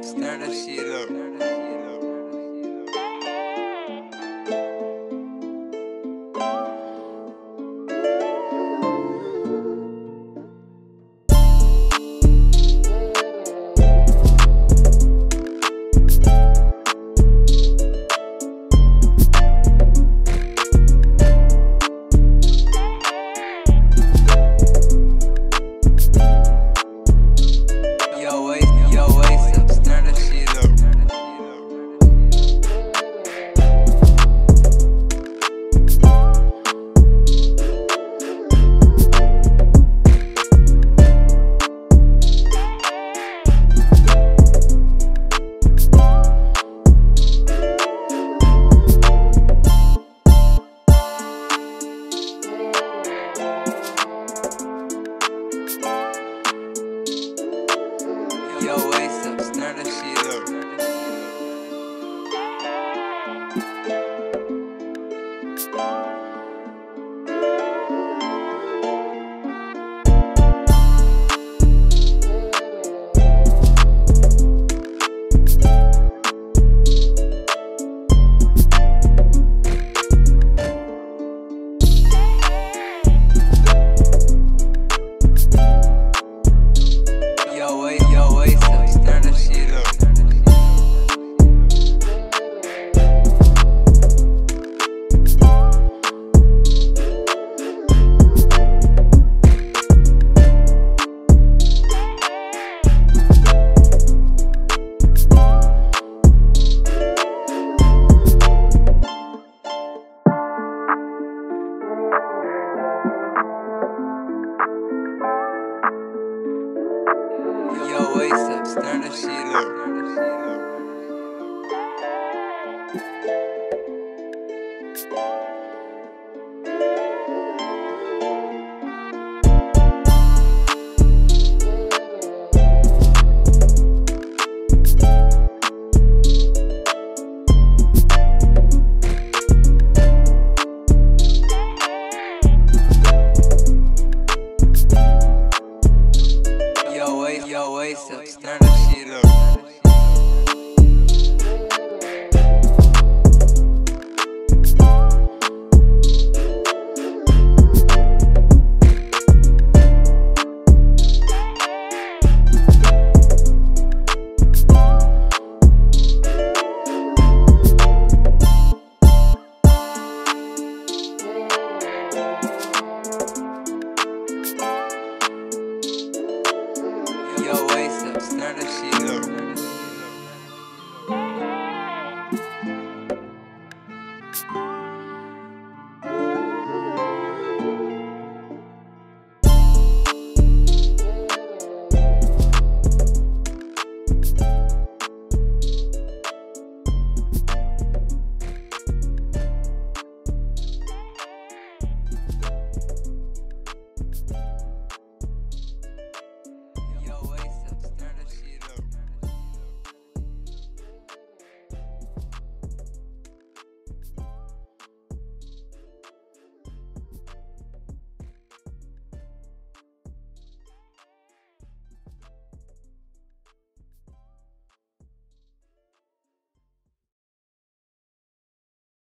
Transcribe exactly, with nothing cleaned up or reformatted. up, stir that shit up. Stir that shit up.